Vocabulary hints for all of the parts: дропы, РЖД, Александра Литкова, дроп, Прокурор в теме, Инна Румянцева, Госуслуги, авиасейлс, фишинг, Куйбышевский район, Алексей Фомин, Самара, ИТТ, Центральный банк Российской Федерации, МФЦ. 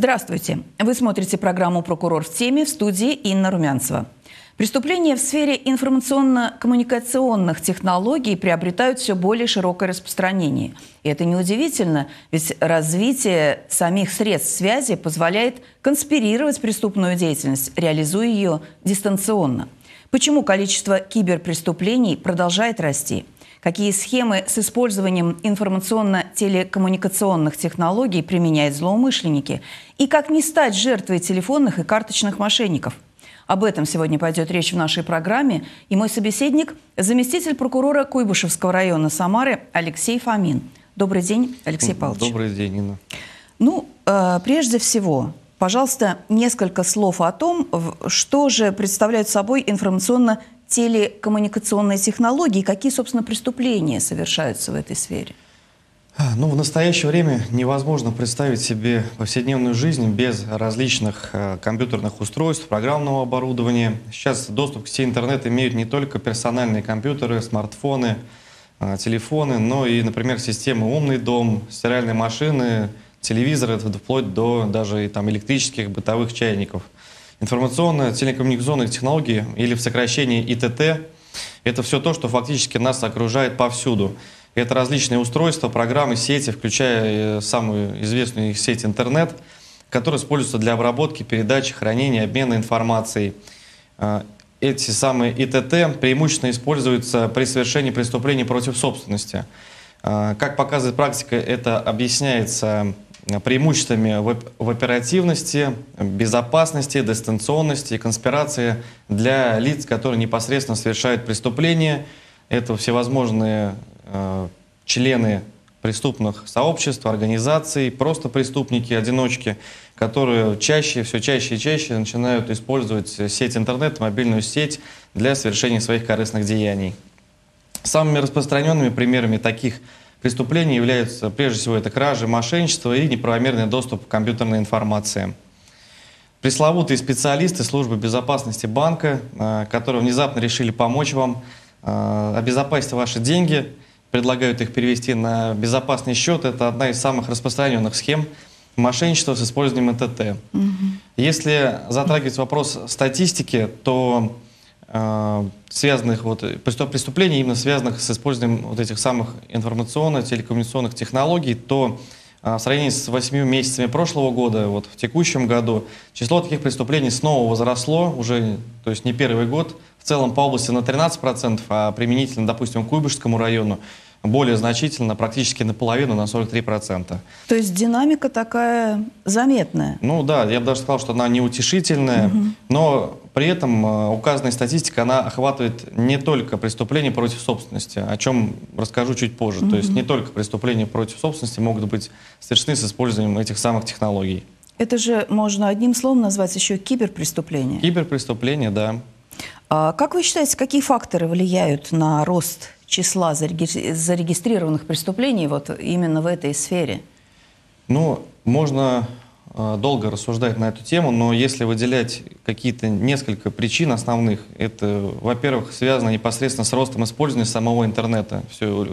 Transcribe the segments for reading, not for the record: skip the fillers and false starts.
Здравствуйте! Вы смотрите программу «Прокурор в теме», в студии Инна Румянцева. Преступления в сфере информационно-коммуникационных технологий приобретают все более широкое распространение. И это неудивительно, ведь развитие самих средств связи позволяет конспирировать преступную деятельность, реализуя ее дистанционно. Почему количество киберпреступлений продолжает расти? Какие схемы с использованием информационно-телекоммуникационных технологий применяют злоумышленники? И как не стать жертвой телефонных и карточных мошенников? Об этом сегодня пойдет речь в нашей программе. И мой собеседник – заместитель прокурора Куйбышевского района Самары Алексей Фомин. Добрый день, Алексей Павлович. Добрый день, Инна. Ну, прежде всего, пожалуйста, несколько слов о том, что же представляют собой информационно-телекоммуникационные технологии, какие, собственно, преступления совершаются в этой сфере. Ну, в настоящее время невозможно представить себе повседневную жизнь без различных компьютерных устройств, программного оборудования. Сейчас доступ к сети интернет имеют не только персональные компьютеры, смартфоны, телефоны, но и, например, системы «Умный дом», стиральные машины, телевизоры, вплоть до даже там, электрических бытовых чайников. Информационно-телекоммуникационные технологии, или в сокращении ИТТ, это все то, что фактически нас окружает повсюду. Это различные устройства, программы, сети, включая самую известную их сеть интернет, которые используются для обработки, передачи, хранения, обмена информацией. Эти самые ИТТ преимущественно используются при совершении преступлений против собственности. Как показывает практика, это объясняется преимуществами в оперативности, безопасности, дистанционности и конспирации для лиц, которые непосредственно совершают преступления. Это всевозможные члены преступных сообществ, организаций, просто преступники, одиночки, которые все чаще и чаще начинают использовать сеть интернет, мобильную сеть для совершения своих корыстных деяний. Самыми распространенными примерами таких преступлений являются, прежде всего, это кражи, мошенничество и неправомерный доступ к компьютерной информации. Пресловутые специалисты службы безопасности банка, которые внезапно решили помочь вам обезопасить ваши деньги, предлагают их перевести на безопасный счет. Это одна из самых распространенных схем мошенничества с использованием ИТТ. Угу. Если затрагивать вопрос статистики, то связанных преступлений, именно связанных с использованием этих самых информационно-телекоммуникационных технологий, то в сравнении с 8 месяцами прошлого года, в текущем году, число таких преступлений снова возросло, уже, то есть не первый год, в целом по области на 13%, а применительно, допустим, к Куйбышевскому району более значительно, практически наполовину, на 43%. То есть динамика такая заметная? Ну да, я бы даже сказал, что она неутешительная, но при этом указанная статистика, она охватывает не только преступления против собственности, о чем расскажу чуть позже. То есть не только преступления против собственности могут быть совершены с использованием этих самых технологий. Это же можно одним словом назвать еще киберпреступление. Киберпреступление, да. Как вы считаете, какие факторы влияют на рост числа зарегистрированных преступлений именно в этой сфере? Ну, можно долго рассуждать на эту тему, но если выделять какие-то несколько причин основных, это, во-первых, связано непосредственно с ростом использования самого интернета. Все,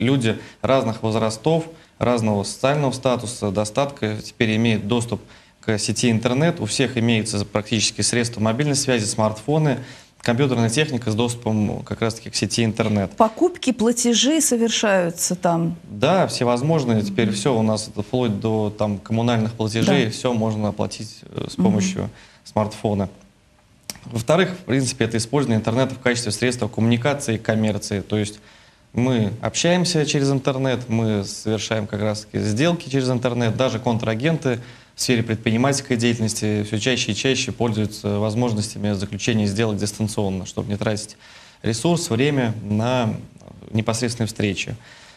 люди разных возрастов, разного социального статуса, достатка теперь имеют доступ к сети интернет. У всех имеются практически средства мобильной связи, смартфоны, компьютерная техника с доступом как раз-таки к сети интернет. Покупки, платежи совершаются там? Да, всевозможные. Теперь все у нас, вплоть до там, коммунальных платежей, все можно оплатить с помощью смартфона. Во-вторых, в принципе, это использование интернета в качестве средства коммуникации и коммерции. То есть мы общаемся через интернет, мы совершаем как раз-таки сделки через интернет, даже контрагенты в сфере предпринимательской деятельности все чаще и чаще пользуются возможностями заключения сделок дистанционно, чтобы не тратить ресурс, время на непосредственные встречи.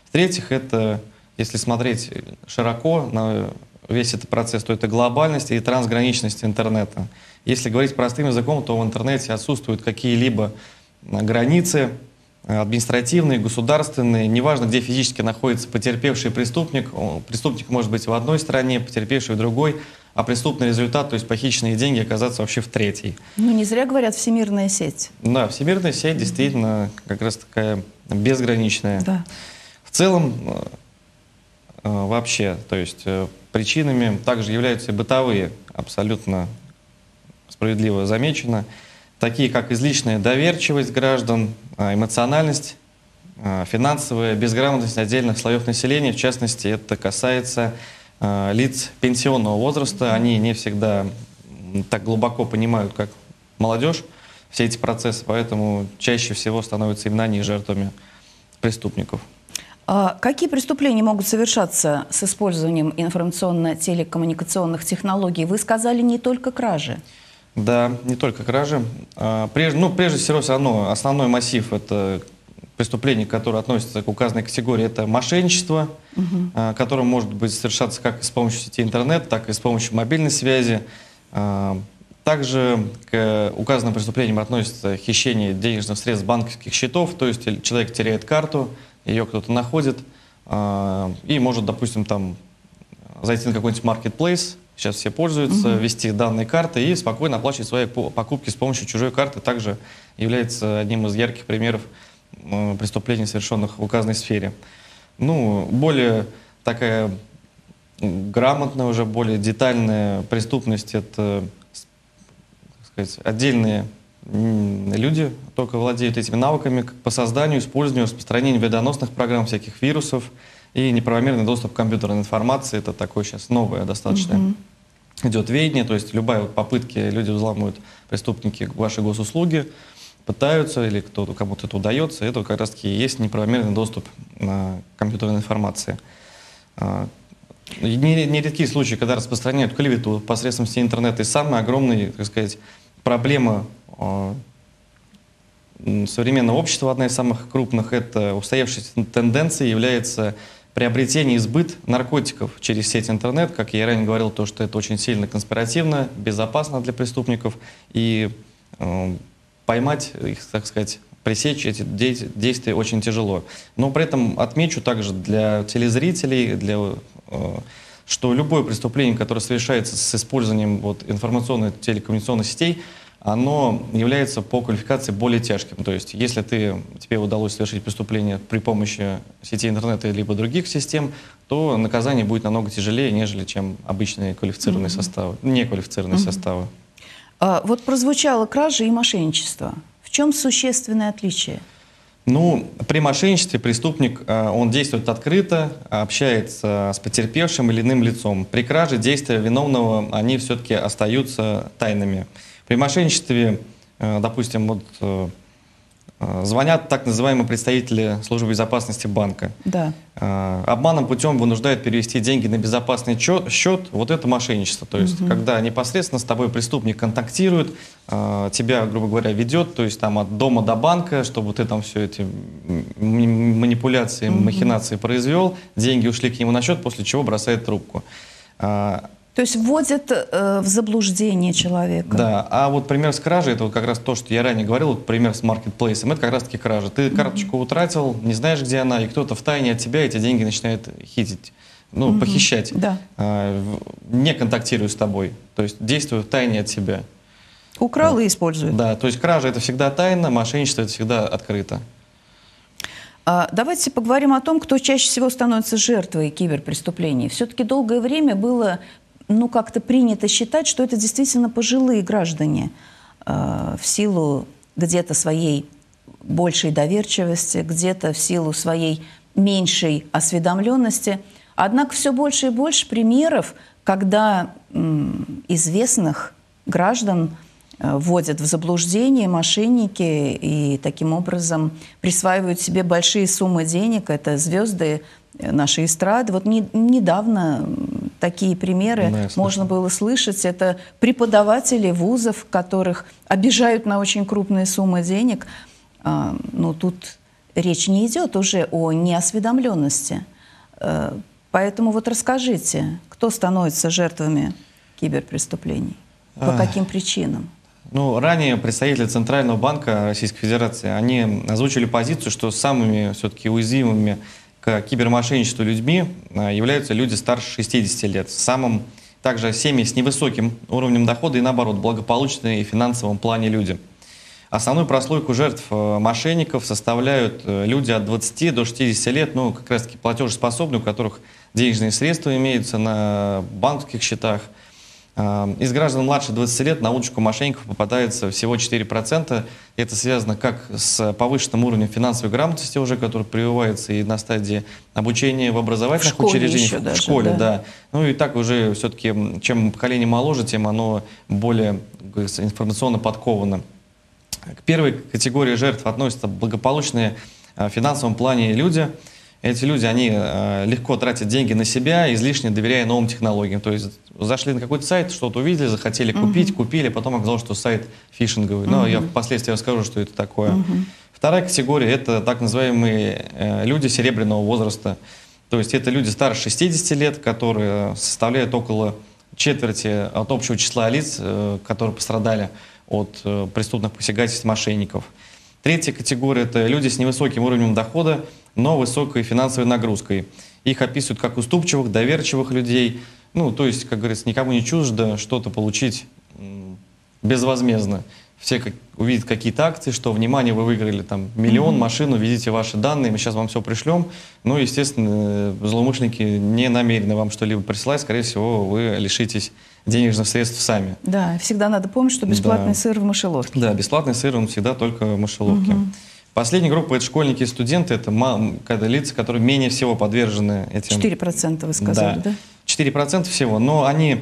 В-третьих, это, если смотреть широко на весь этот процесс, то это глобальность и трансграничность интернета. Если говорить простым языком, то в интернете отсутствуют какие-либо границы, административные, государственные, неважно, где физически находится потерпевший и преступник. Преступник может быть в одной стране, потерпевший в другой, а преступный результат, то есть похищенные деньги, оказаться вообще в третьей. Ну, не зря говорят всемирная сеть. Да, всемирная сеть действительно как раз такая безграничная. Да. В целом, вообще, то есть Причинами также являются и бытовые, абсолютно справедливо замечено, такие как излишняя доверчивость граждан, эмоциональность, финансовая безграмотность отдельных слоев населения. В частности, это касается лиц пенсионного возраста. Они не всегда так глубоко понимают, как молодежь, все эти процессы, поэтому чаще всего становятся именно они жертвами преступников. А какие преступления могут совершаться с использованием информационно-телекоммуникационных технологий? Вы сказали, не только кражи. Да, не только кражи. Прежде всего, основной массив — это преступления, которые относятся к указанной категории. Это мошенничество, которое может быть совершаться как с помощью сети интернет, так и с помощью мобильной связи. Также к указанным преступлениям относятся хищение денежных средств банковских счетов, то есть человек теряет карту, ее кто-то находит и может, допустим, там зайти на какой-нибудь маркетплейс, сейчас все пользуются, ввести данные карты и спокойно оплачивать свои покупки с помощью чужой карты. Также является одним из ярких примеров преступлений, совершенных в указанной сфере. Ну, более такая грамотная, уже более детальная преступность — это, так сказать, отдельные люди только владеют этими навыками по созданию, использованию, распространению вредоносных программ, всяких вирусов и неправомерный доступ к компьютерной информации. Это такое сейчас новое достаточно. Идет веяние, то есть любая попытка, люди взламывают, преступники, ваши госуслуги, пытаются, или кто-то, кому-то это удается, это как раз-таки есть неправомерный доступ к компьютерной информации. Нередки случаи, когда распространяют клевету посредством сети интернета, и самая огромная, так сказать, проблема современного общества, одна из самых крупных, это устоявшаяся тенденция является приобретение и сбыт наркотиков через сеть интернет. Как я и ранее говорил, то, что это очень сильно конспиративно, безопасно для преступников, и поймать их, так сказать, пресечь эти действия очень тяжело. Но при этом отмечу также для телезрителей, что любое преступление, которое совершается с использованием информационно-телекоммуникационных сетей, оно является по квалификации более тяжким. То есть если тебе удалось совершить преступление при помощи сети интернета либо других систем, то наказание будет намного тяжелее, нежели чем обычные квалифицированные составы, неквалифицированные составы. Вот прозвучало кража и мошенничество. В чем существенное отличие? Ну, при мошенничестве преступник, он действует открыто, общается с потерпевшим или иным лицом. При краже действия виновного, они все-таки остаются тайными. При мошенничестве, допустим, звонят так называемые представители службы безопасности банка. Да. Обманным путем вынуждают перевести деньги на безопасный счет. Вот это мошенничество. То есть, когда непосредственно с тобой преступник контактирует, тебя, грубо говоря, ведет, то есть там от дома до банка, чтобы ты там все эти манипуляции, махинации произвел, деньги ушли к нему на счет, после чего бросает трубку. То есть вводят в заблуждение человека. Да, а вот пример с кражей, это как раз то, что я ранее говорил, пример с маркетплейсом, это как раз-таки кража. Ты карточку утратил, не знаешь, где она, и кто-то втайне от тебя эти деньги начинает хитить, похищать, не контактируя с тобой, то есть действуя втайне от тебя. Украл и использует. Да, то есть кража — это всегда тайна, мошенничество — это всегда открыто. Давайте поговорим о том, кто чаще всего становится жертвой киберпреступлений. Все-таки долгое время было как-то принято считать, что это действительно пожилые граждане в силу где-то своей большей доверчивости, где-то в силу своей меньшей осведомленности. Однако все больше и больше примеров, когда известных граждан вводят в заблуждение мошенники и таким образом присваивают себе большие суммы денег. Это звезды нашей эстрады. Вот недавно такие примеры можно было слышать. Это преподаватели вузов, которых обижают на очень крупные суммы денег. Но тут речь не идет уже о неосведомленности. Поэтому вот расскажите, кто становится жертвами киберпреступлений? По каким причинам? Ну, ранее представители Центрального банка Российской Федерации, они озвучили позицию, что самыми все-таки уязвимыми к кибермошенничеству людьми являются люди старше 60 лет. Также семьи с невысоким уровнем дохода и, наоборот, благополучные в финансовом плане люди. Основную прослойку жертв мошенников составляют люди от 20 до 60 лет, как раз-таки платежеспособные, у которых денежные средства имеются на банковских счетах. Из граждан младше 20 лет на удочку мошенников попадается всего 4%. Это связано как с повышенным уровнем финансовой грамотности уже, который прививается и на стадии обучения в образовательных учреждениях, в школе, да. Ну и так уже все-таки, чем поколение моложе, тем оно более информационно подковано. К первой категории жертв относятся благополучные в финансовом плане люди. Эти люди, они легко тратят деньги на себя, излишне доверяя новым технологиям. То есть зашли на какой-то сайт, что-то увидели, захотели купить, купили, потом оказалось, что сайт фишинговый. Но я впоследствии расскажу, что это такое. Вторая категория – это так называемые люди серебряного возраста. То есть это люди старше 60 лет, которые составляют около четверти от общего числа лиц, которые пострадали от преступных посягательств мошенников. Третья категория – это люди с невысоким уровнем дохода, но высокой финансовой нагрузкой. Их описывают как уступчивых, доверчивых людей. Ну, то есть, как говорится, никому не чуждо что-то получить безвозмездно. Все увидят какие-то акции, что, внимание, вы выиграли там миллион, машину, введите ваши данные, мы сейчас вам все пришлем. Ну, естественно, злоумышленники не намерены вам что-либо присылать. Скорее всего, вы лишитесь денежных средств сами. Да, всегда надо помнить, что бесплатный сыр в мышеловке. Да, бесплатный сыр, он всегда только в мышеловке. Последняя группа – это школьники и студенты. Это лица, которые менее всего подвержены этим. 4% вы сказали, да? 4% всего, но они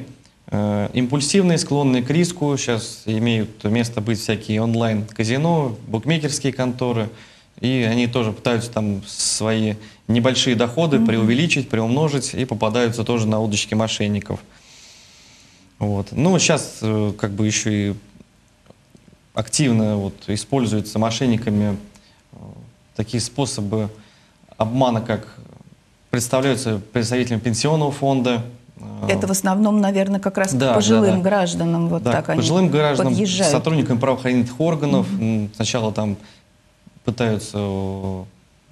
импульсивные, склонны к риску. Сейчас имеют место быть всякие онлайн-казино, букмекерские конторы. И они тоже пытаются там свои небольшие доходы преувеличить, приумножить и попадаются тоже на удочки мошенников. Вот. Ну, сейчас как бы еще и активно используются мошенниками такие способы обмана, как представляются представителями пенсионного фонда. Это в основном, наверное, как раз к пожилым гражданам. Вот да, так они пожилым гражданам, подъезжают. Сотрудникам правоохранительных органов. Сначала там пытаются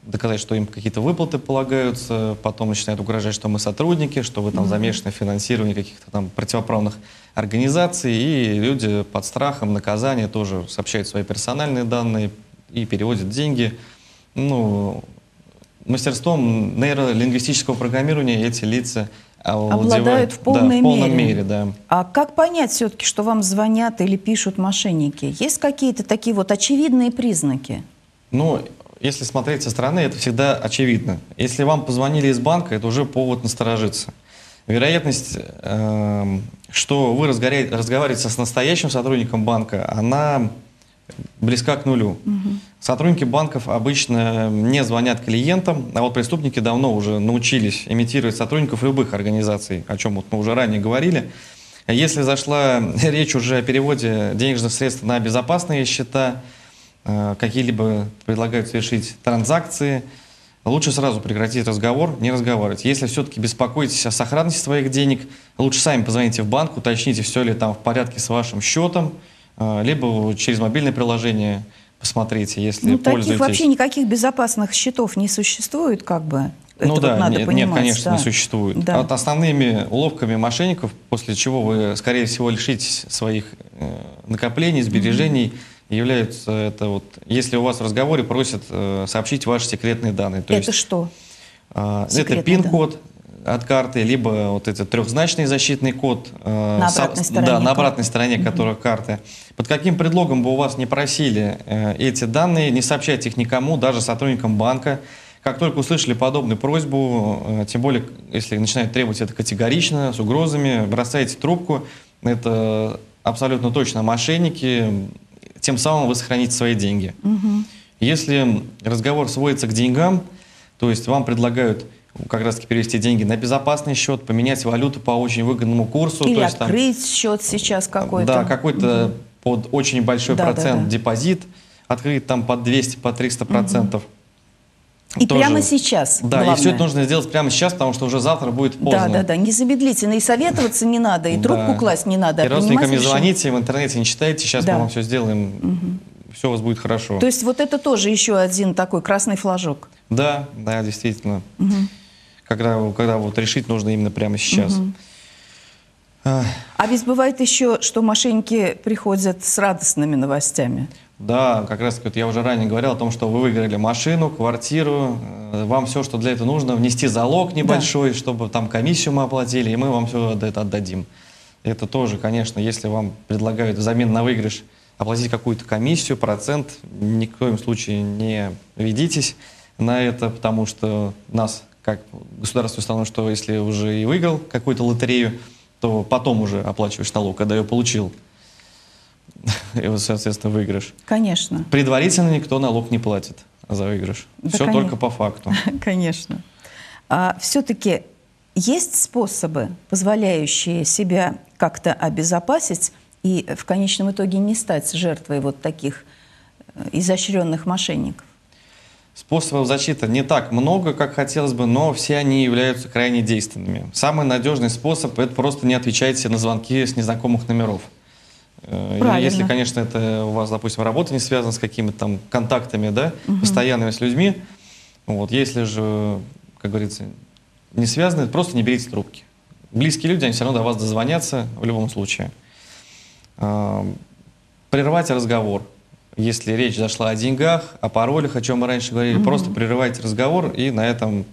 доказать, что им какие-то выплаты полагаются, потом начинают угрожать, что мы сотрудники, что вы там замешаны в финансировании каких-то там противоправных организаций, и люди под страхом наказания тоже сообщают свои персональные данные и переводят деньги. Ну, мастерством нейролингвистического программирования эти лица обладают в полной мере. Да. А как понять все-таки, что вам звонят или пишут мошенники? Есть какие-то такие вот очевидные признаки? Ну, если смотреть со стороны, это всегда очевидно. Если вам позвонили из банка, это уже повод насторожиться. Вероятность, что вы разговариваете с настоящим сотрудником банка, она близка к нулю. Сотрудники банков обычно не звонят клиентам, а вот преступники давно уже научились имитировать сотрудников любых организаций, о чем мы уже ранее говорили. Если зашла речь уже о переводе денежных средств на безопасные счета, какие-либо предлагают совершить транзакции, лучше сразу прекратить разговор, не разговаривать. Если все-таки беспокоитесь о сохранности своих денег, лучше сами позвоните в банк, уточните, все ли там в порядке с вашим счетом, либо через мобильное приложение посмотрите, если пользуетесь. Таких вообще никаких безопасных счетов не существует, как бы. Ну да, нет, конечно, не существует. Да. Вот основными уловками мошенников, после чего вы, скорее всего, лишитесь своих накоплений, сбережений, являются это если у вас в разговоре просят сообщить ваши секретные данные. То это есть, что? Это пин-код от карты, либо вот этот трехзначный защитный код на обратной стороне, на обратной стороне которой карты. Под каким предлогом бы у вас не просили эти данные, не сообщайте их никому, даже сотрудникам банка. Как только услышали подобную просьбу, тем более, если начинают требовать это категорично, с угрозами, бросайте трубку. Это абсолютно точно мошенники. Тем самым вы сохраните свои деньги. Если разговор сводится к деньгам, то есть вам предлагают как раз таки перевести деньги на безопасный счет, поменять валюту по очень выгодному курсу. Или то есть, открыть там, счет сейчас какой-то. Да, какой-то под очень большой процент депозит, открыть там под 200, под 300%. И тоже. Прямо сейчас. Да, главное. И все это нужно сделать прямо сейчас, потому что уже завтра будет поздно. Да, незамедлительно. И советоваться не надо, и трубку класть не надо. И родственникам не звоните, в интернете не читайте, сейчас мы вам все сделаем, все у вас будет хорошо. То есть вот это тоже еще один такой красный флажок. Да, действительно. Когда вот решить нужно именно прямо сейчас. А ведь бывает еще, что мошенники приходят с радостными новостями. Да, как раз я уже ранее говорил о том, что вы выиграли машину, квартиру, вам все, что для этого нужно, внести залог небольшой, да, чтобы там комиссию мы оплатили, и мы вам все это отдадим. Это тоже, конечно, если вам предлагают взамен на выигрыш оплатить какую-то комиссию, процент, ни в коем случае не ведитесь на это, потому что нас, как государство, установлено, что если уже и выиграл какую-то лотерею, то потом уже оплачиваешь налог, когда ее получил. И вот, соответственно, выигрыш. Конечно. Предварительно никто налог не платит за выигрыш. Да, все конечно, только по факту. Конечно. А все-таки есть способы, позволяющие себя как-то обезопасить и в конечном итоге не стать жертвой вот таких изощренных мошенников? Способов защиты не так много, как хотелось бы, но все они являются крайне действенными. Самый надежный способ – это просто не отвечайте на звонки с незнакомых номеров. Правильно. Если, конечно, это у вас, допустим, работа не связана с какими-то там контактами, да, постоянными с людьми, вот, если же, как говорится, не связаны, просто не берите трубки. Близкие люди, они все равно до вас дозвонятся в любом случае. Прервать разговор. Если речь зашла о деньгах, о паролях, о чем мы раньше говорили, просто прерывайте разговор, и на этом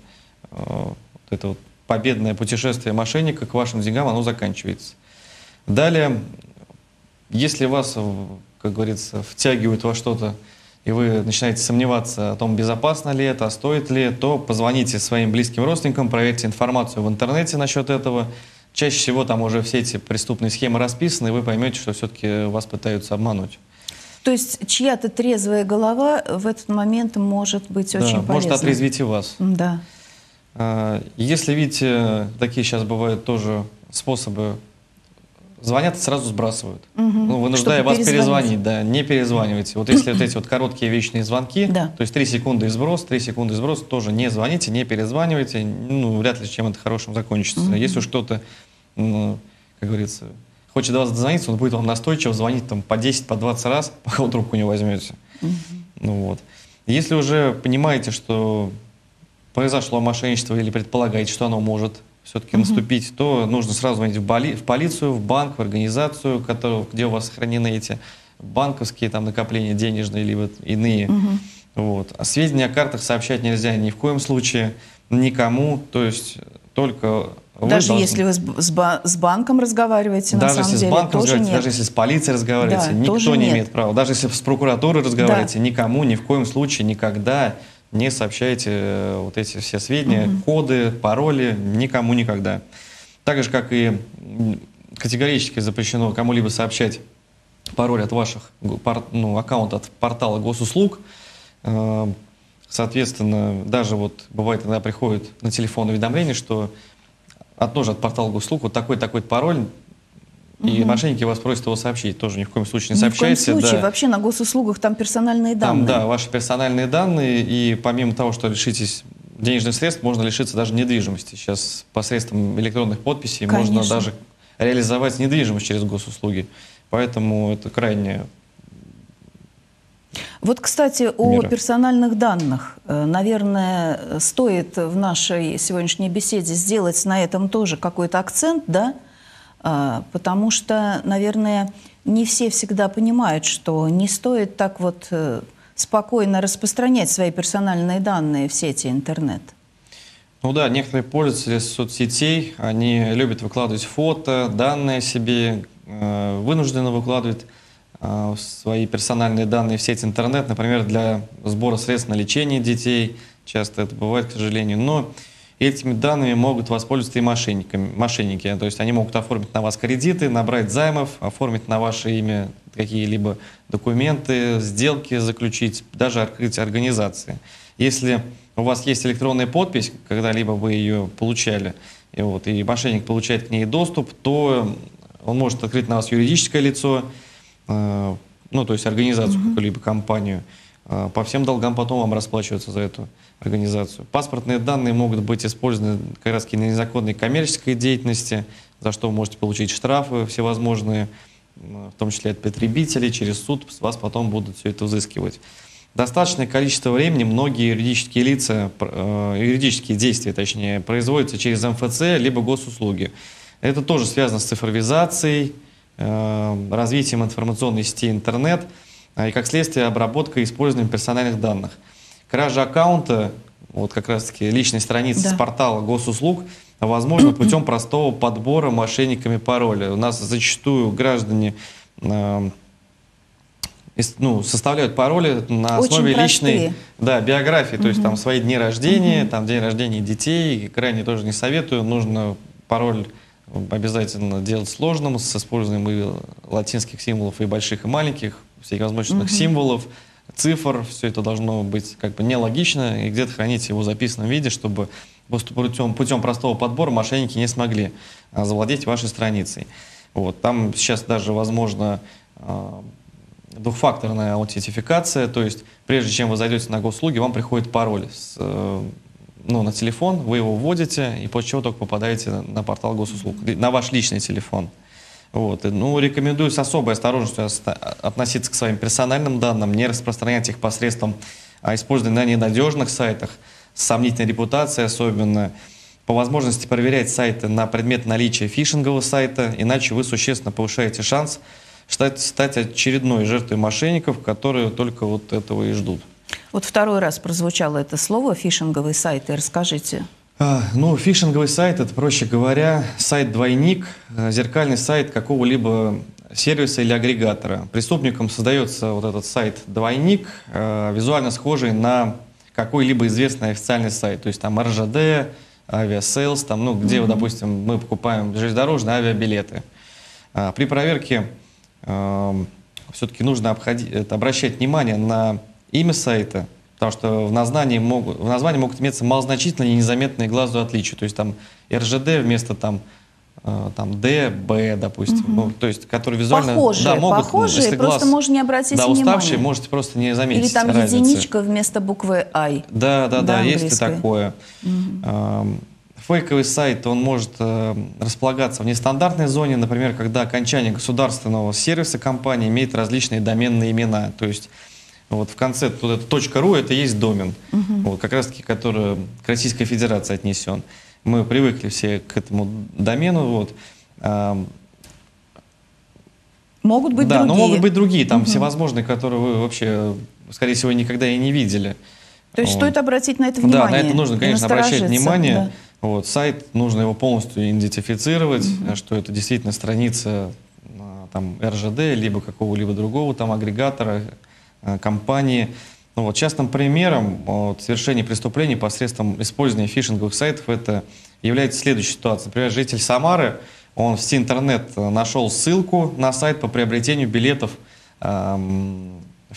это вот победное путешествие мошенника к вашим деньгам, оно заканчивается. Далее, если вас, как говорится, втягивают во что-то, и вы начинаете сомневаться о том, безопасно ли это, а стоит ли, то позвоните своим близким родственникам, проверьте информацию в интернете насчет этого. Чаще всего там уже все эти преступные схемы расписаны, и вы поймете, что все-таки вас пытаются обмануть. То есть чья-то трезвая голова в этот момент может быть очень полезна. Может отрезвить и вас. Да. Если видите, такие сейчас бывают тоже способы, звонят и сразу сбрасывают. Ну, вынуждая вас перезвонить, да, не перезванивайте. Вот если вот эти вот короткие вечные звонки, да, то есть 3 секунды и сброс, 3 секунды и сброс, тоже не звоните, не перезванивайте, ну, вряд ли чем это хорошим закончится. Если уж кто-то, ну, как говорится, хочет до вас дозвониться, он будет вам настойчиво звонить там, по 10, по 20 раз, пока вы трубку не возьмете. Ну, вот. Если уже понимаете, что произошло мошенничество или предполагаете, что оно может все-таки наступить, то нужно сразу звонить в полицию, в банк, в организацию, где у вас сохранены эти банковские там, накопления денежные, либо иные. Вот. А сведения о картах сообщать нельзя ни в коем случае никому, то есть только... Даже если вы с банком разговариваете, на самом деле, тоже нет. Даже если с полицией разговариваете, да, никто не имеет права. Даже если с прокуратурой разговариваете, да, никому ни в коем случае никогда не сообщайте вот эти все сведения, коды, пароли, никому никогда. Так же, как и категорически запрещено кому-либо сообщать пароль от ваших, ну, аккаунт от портала Госуслуг. Соответственно, даже вот бывает, когда приходит на телефон уведомление, что тоже от портала Госуслуг, вот такой-такой пароль, и мошенники вас просят его сообщить. Тоже ни в коем случае не сообщайте. Ни в коем случае, да, вообще на Госуслугах там персональные данные. Там, да, ваши персональные данные, и помимо того, что лишитесь денежных средств, можно лишиться даже недвижимости. Сейчас посредством электронных подписей, конечно, можно даже реализовать недвижимость через Госуслуги. Поэтому это крайне... Вот, кстати, о персональных данных. Наверное, стоит в нашей сегодняшней беседе сделать на этом тоже какой-то акцент, да? Потому что, наверное, не все всегда понимают, что не стоит так вот спокойно распространять свои персональные данные в сети интернет. Ну да, некоторые пользователи соцсетей, они любят выкладывать фото, данные о себе, вынужденно выкладывают свои персональные данные в сеть интернет, например, для сбора средств на лечение детей. Часто это бывает, к сожалению. Но этими данными могут воспользоваться и мошенники. То есть они могут оформить на вас кредиты, набрать займов, оформить на ваше имя какие-либо документы, сделки заключить, даже открыть организации. Если у вас есть электронная подпись, когда-либо вы ее получали, и, вот, и мошенник получает к ней доступ, то он может открыть на вас юридическое лицо, ну, то есть организацию, какую-либо компанию, по всем долгам потом вам расплачиваются за эту организацию. Паспортные данные могут быть использованы как раз на незаконной коммерческой деятельности, за что вы можете получить штрафы всевозможные, в том числе от потребителей, через суд вас потом будут все это взыскивать. Достаточное количество времени многие юридические лица, юридические действия, точнее, производятся через МФЦ, либо Госуслуги. Это тоже связано с цифровизацией, развитием информационной сети интернет. и как следствие обработка и использование персональных данных. Кража аккаунта, вот как раз таки личной страницы с портала Госуслуг, возможно путем простого подбора мошенниками пароля. У нас зачастую граждане составляют пароли на основе личной биографии, то есть там свои дни рождения, там день рождения детей, крайне тоже не советую, нужно пароль обязательно делать сложным, с использованием и латинских символов, и больших, и маленьких, всевозможных символов, цифр, все это должно быть как бы нелогично, и где-то хранить его в записанном виде, чтобы путем простого подбора мошенники не смогли завладеть вашей страницей. Вот. Там сейчас даже возможно двухфакторная аутентификация, то есть прежде чем вы зайдете на Госуслуги, вам приходит пароль на телефон, вы его вводите, и после чего только попадаете на портал Госуслуг, на ваш личный телефон. Вот. Рекомендую с особой осторожностью относиться к своим персональным данным, не распространять их посредством использования на ненадежных сайтах, с сомнительной репутацией особенно. По возможности проверять сайты на предмет наличия фишингового сайта, иначе вы существенно повышаете шанс стать очередной жертвой мошенников, которые только вот этого и ждут. Вот второй раз прозвучало это слово «фишинговый сайт», и расскажите. Фишинговый сайт — это, проще говоря, сайт-двойник, зеркальный сайт какого-либо сервиса или агрегатора. Преступникам создается вот этот сайт-двойник, визуально схожий на какой-либо известный официальный сайт, то есть там РЖД, авиасейлс, там, где, допустим, мы покупаем железнодорожные авиабилеты. При проверке все-таки нужно обращать внимание на имя сайта, потому что в названии могут иметься малозначительные и незаметные глазу отличия. То есть там РЖД вместо Д, Б, допустим. То есть, которые визуально похожие, если глаз, просто можно не обратить внимания. Да, уставшие, можете просто не заметить. Или там разницы. Единичка вместо буквы «I». Да, есть и такое. Фейковый сайт, он может располагаться в нестандартной зоне, например, когда окончание государственного сервиса компании имеет различные доменные имена. То есть вот в конце .ру это есть домен, как раз-таки, который к Российской Федерации отнесен. Мы привыкли все к этому домену. Могут быть другие. Да, но могут быть другие, там всевозможные, которые вы вообще, скорее всего, никогда и не видели. То есть стоит обратить на это внимание? Да, на это нужно, конечно, обращать внимание. Да. Сайт, нужно его полностью идентифицировать, что это действительно страница РЖД, либо какого-либо другого агрегатора, компании. Частным примером совершения преступлений посредством использования фишинговых сайтов это является следующая ситуация. Например, житель Самары, он в сети интернет нашел ссылку на сайт по приобретению билетов в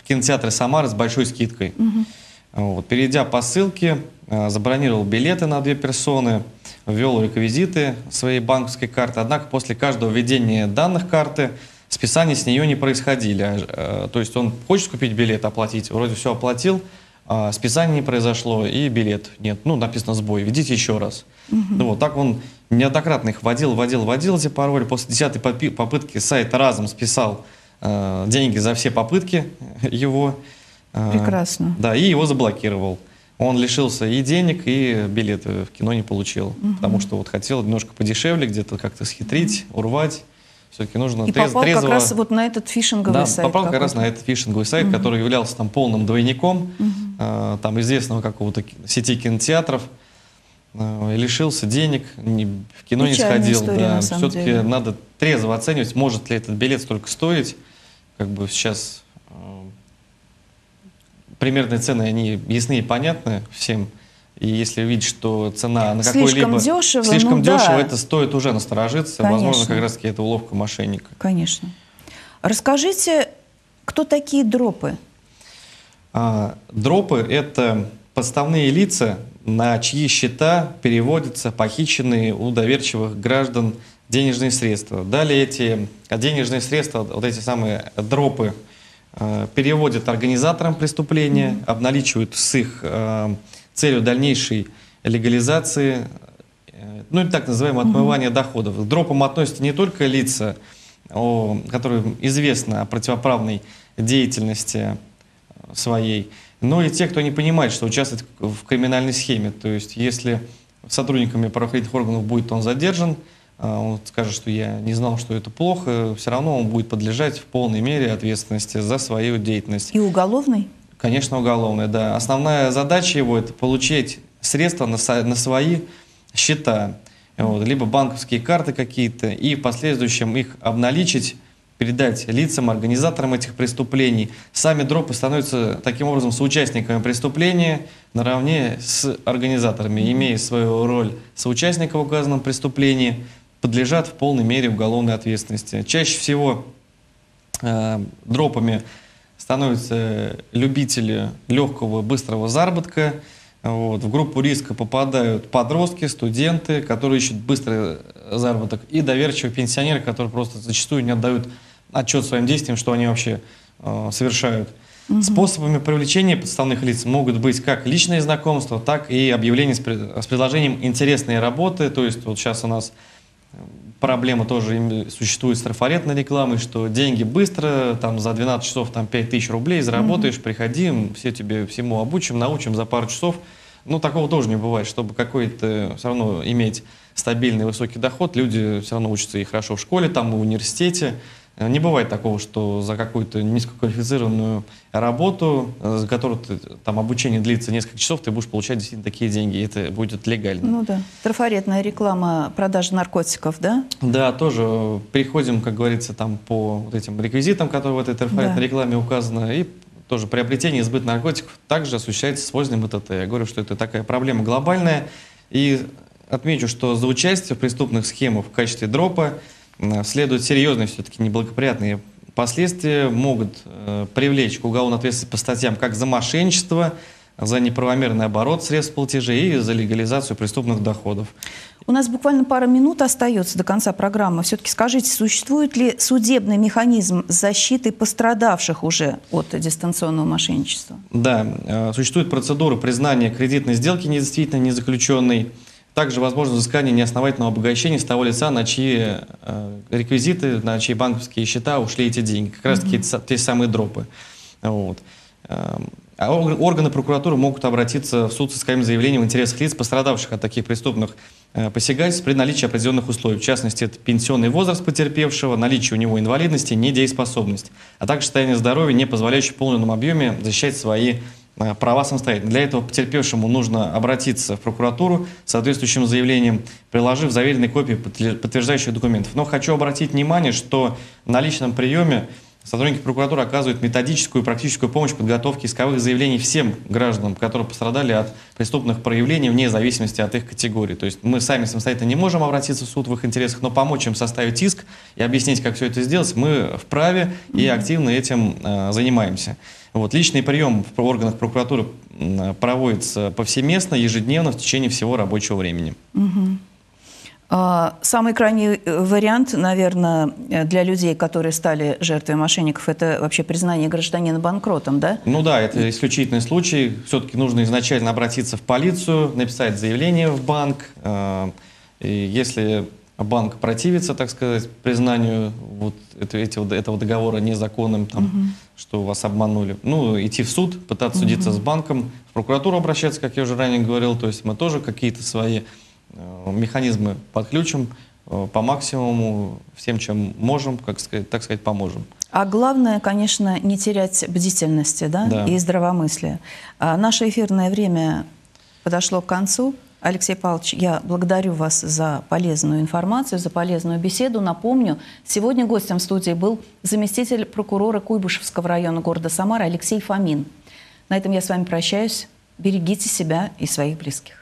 кинотеатре Самары с большой скидкой. Перейдя по ссылке, забронировал билеты на 2 персоны, ввел реквизиты своей банковской карты. Однако после каждого введения данных карты списания с нее не происходили. То есть он хочет купить билет, оплатить, вроде все оплатил, списание не произошло и билет нет. Написано сбой, введите еще раз. Так он неоднократно их вводил эти пароли. После 10-й попытки сайт разом списал деньги за все попытки его. Прекрасно. Да, и его заблокировал. Он лишился и денег, и билеты в кино не получил, потому что хотел немножко подешевле, где-то как-то схитрить, урвать. Все-таки нужно трезво... как раз на этот фишинговый сайт. Попал как раз на этот фишинговый сайт, который являлся полным двойником известного какого-то сети кинотеатров. Лишился денег, в кино не сходил. Да. Все-таки надо трезво оценивать, может ли этот билет столько стоить. Сейчас... примерные цены, они ясны и понятны всем. И если видеть, что цена на какой-либо... Слишком дешево, это стоит уже насторожиться. Конечно. Возможно, как раз-таки это уловка мошенника. Конечно. Расскажите, кто такие дропы? Дропы — это подставные лица, на чьи счета переводятся похищенные у доверчивых граждан денежные средства. Далее эти денежные средства, эти самые дропы, переводят организаторам преступления, обналичивают с их целью дальнейшей легализации, и так называемое отмывание доходов. К дропам относятся не только лица, которым известно о противоправной деятельности своей, но и те, кто не понимает, что участвует в криминальной схеме. То есть если сотрудниками правоохранительных органов будет он задержан, он скажет, что я не знал, что это плохо, все равно он будет подлежать в полной мере ответственности за свою деятельность. И уголовной? Конечно, уголовной, да. Основная задача его – это получить средства на свои счета, вот, либо банковские карты какие-то, и в последующем их обналичить, передать лицам, организаторам этих преступлений. Сами дропы становятся таким образом соучастниками преступления наравне с организаторами, имея свою роль соучастника в указанном преступлении, подлежат в полной мере уголовной ответственности. Чаще всего дропами становятся любители легкого, быстрого заработка. Вот. В группу риска попадают подростки, студенты, которые ищут быстрый заработок, и доверчивые пенсионеры, которые просто зачастую не отдают отчет своим действиям, что они вообще совершают. Угу. Способами привлечения подставных лиц могут быть как личные знакомства, так и объявления с предложением интересной работы. То есть вот сейчас у нас проблема тоже существует с трафаретной рекламой, что деньги быстро, там за 12 часов там, 5000 рублей заработаешь, приходи, все тебе всему обучим, научим за пару часов. Ну, такого тоже не бывает, чтобы какой-то все равно иметь стабильный высокий доход, люди все равно учатся и хорошо в школе, там и в университете. Не бывает такого, что за какую-то низкоквалифицированную работу, за которую ты, там обучение длится несколько часов, ты будешь получать действительно такие деньги, и это будет легально. Ну да. Трафаретная реклама, продажи наркотиков, да? Да, тоже приходим, как говорится, там по вот этим реквизитам, которые в этой трафаретной рекламе указаны, и тоже приобретение и сбыт наркотиков также осуществляется с использованием ИТТ. Я говорю, что это такая проблема глобальная, и отмечу, что за участие в преступных схемах в качестве дропа следуют серьезные, все-таки неблагоприятные последствия, могут привлечь к уголовной ответственности по статьям как за мошенничество, за неправомерный оборот средств платежей и за легализацию преступных доходов. У нас буквально пара минут остается до конца программы. Все-таки скажите, существует ли судебный механизм защиты пострадавших уже от дистанционного мошенничества? Да, существует процедура признания кредитной сделки недействительной, незаключенной. Также возможно взыскание неосновательного обогащения с того лица, на чьи реквизиты, на чьи банковские счета ушли эти деньги. Как раз таки те самые дропы. Вот. А органы прокуратуры могут обратиться в суд со своим заявлением в интересах лиц, пострадавших от таких преступных посягательств при наличии определенных условий. В частности, это пенсионный возраст потерпевшего, наличие у него инвалидности, недееспособность, а также состояние здоровья, не позволяющее в полном объеме защищать свои права самостоятельно. Для этого потерпевшему нужно обратиться в прокуратуру с соответствующим заявлением, приложив заверенные копии подтверждающих документов. Но хочу обратить внимание, что на личном приеме сотрудники прокуратуры оказывают методическую и практическую помощь в подготовке исковых заявлений всем гражданам, которые пострадали от преступных проявлений вне зависимости от их категории. То есть мы сами самостоятельно не можем обратиться в суд в их интересах, но помочь им составить иск и объяснить, как все это сделать, мы вправе и активно этим занимаемся. Вот. Личный прием в органах прокуратуры проводится повсеместно, ежедневно, в течение всего рабочего времени. Самый крайний вариант, наверное, для людей, которые стали жертвой мошенников, это вообще признание гражданина банкротом, да? Ну да, это исключительный случай. Все-таки нужно изначально обратиться в полицию, написать заявление в банк. И если банк противится, так сказать, признанию вот этого договора незаконным, там, что вас обманули, ну, идти в суд, пытаться судиться с банком, в прокуратуру обращаться, как я уже ранее говорил, то есть мы тоже какие-то свои механизмы подключим, по максимуму, всем, чем можем, так сказать, поможем. А главное, конечно, не терять бдительности, да? Да. И здравомыслия. Наше эфирное время подошло к концу. Алексей Павлович, я благодарю вас за полезную информацию, за полезную беседу. Напомню, сегодня гостем студии был заместитель прокурора Куйбышевского района города Самара Алексей Фомин. На этом я с вами прощаюсь. Берегите себя и своих близких.